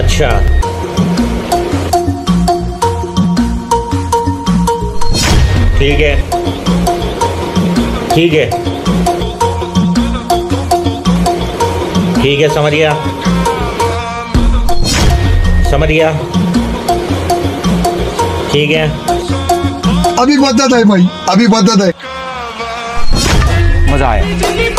अच्छा ठीक है ठीक है ठीक है, समझ गया समझ गया, ठीक है। अभी बदला था भाई, अभी बदला था, मजा आया।